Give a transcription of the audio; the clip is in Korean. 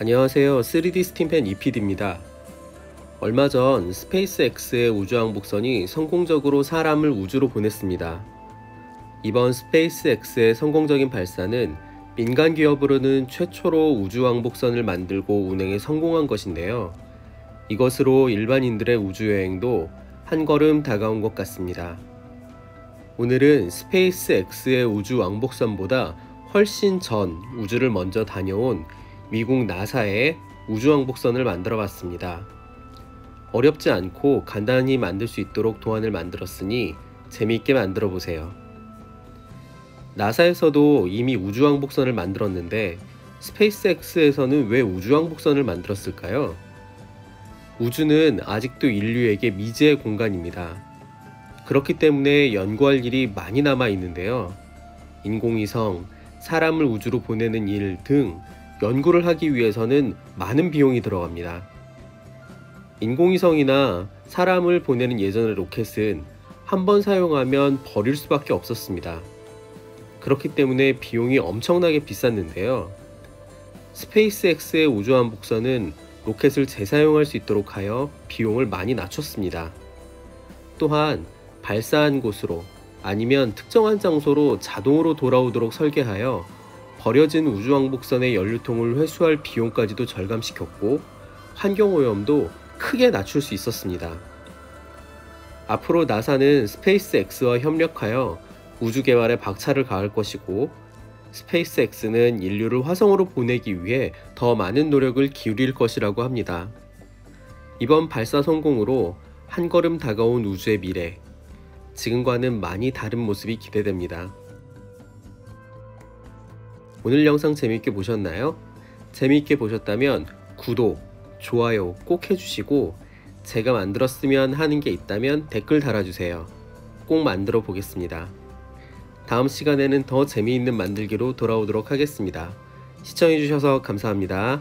안녕하세요. 3D 스팀팬 이피디입니다. 얼마 전 스페이스X의 우주왕복선이 성공적으로 사람을 우주로 보냈습니다. 이번 스페이스X의 성공적인 발사는 민간 기업으로는 최초로 우주왕복선을 만들고 운행에 성공한 것인데요. 이것으로 일반인들의 우주여행도 한 걸음 다가온 것 같습니다. 오늘은 스페이스X의 우주왕복선보다 훨씬 전 우주를 먼저 다녀온 미국 나사의 우주왕복선을 만들어 봤습니다. 어렵지 않고 간단히 만들 수 있도록 도안을 만들었으니 재미있게 만들어 보세요. 나사에서도 이미 우주왕복선을 만들었는데 스페이스X에서는 왜 우주왕복선을 만들었을까요? 우주는 아직도 인류에게 미지의 공간입니다. 그렇기 때문에 연구할 일이 많이 남아 있는데요. 인공위성, 사람을 우주로 보내는 일 등 연구를 하기 위해서는 많은 비용이 들어갑니다. 인공위성이나 사람을 보내는 예전의 로켓은 한 번 사용하면 버릴 수밖에 없었습니다. 그렇기 때문에 비용이 엄청나게 비쌌는데요. 스페이스X의 우주왕복선은 로켓을 재사용할 수 있도록 하여 비용을 많이 낮췄습니다. 또한 발사한 곳으로 아니면 특정한 장소로 자동으로 돌아오도록 설계하여 버려진 우주왕복선의 연료통을 회수할 비용까지도 절감시켰고 환경오염도 크게 낮출 수 있었습니다. 앞으로 나사는 스페이스X와 협력하여 우주개발에 박차를 가할 것이고 스페이스X는 인류를 화성으로 보내기 위해 더 많은 노력을 기울일 것이라고 합니다. 이번 발사 성공으로 한 걸음 다가온 우주의 미래, 지금과는 많이 다른 모습이 기대됩니다. 오늘 영상 재미있게 보셨나요? 재미있게 보셨다면 구독, 좋아요 꼭 해주시고 제가 만들었으면 하는 게 있다면 댓글 달아주세요. 꼭 만들어 보겠습니다. 다음 시간에는 더 재미있는 만들기로 돌아오도록 하겠습니다. 시청해주셔서 감사합니다.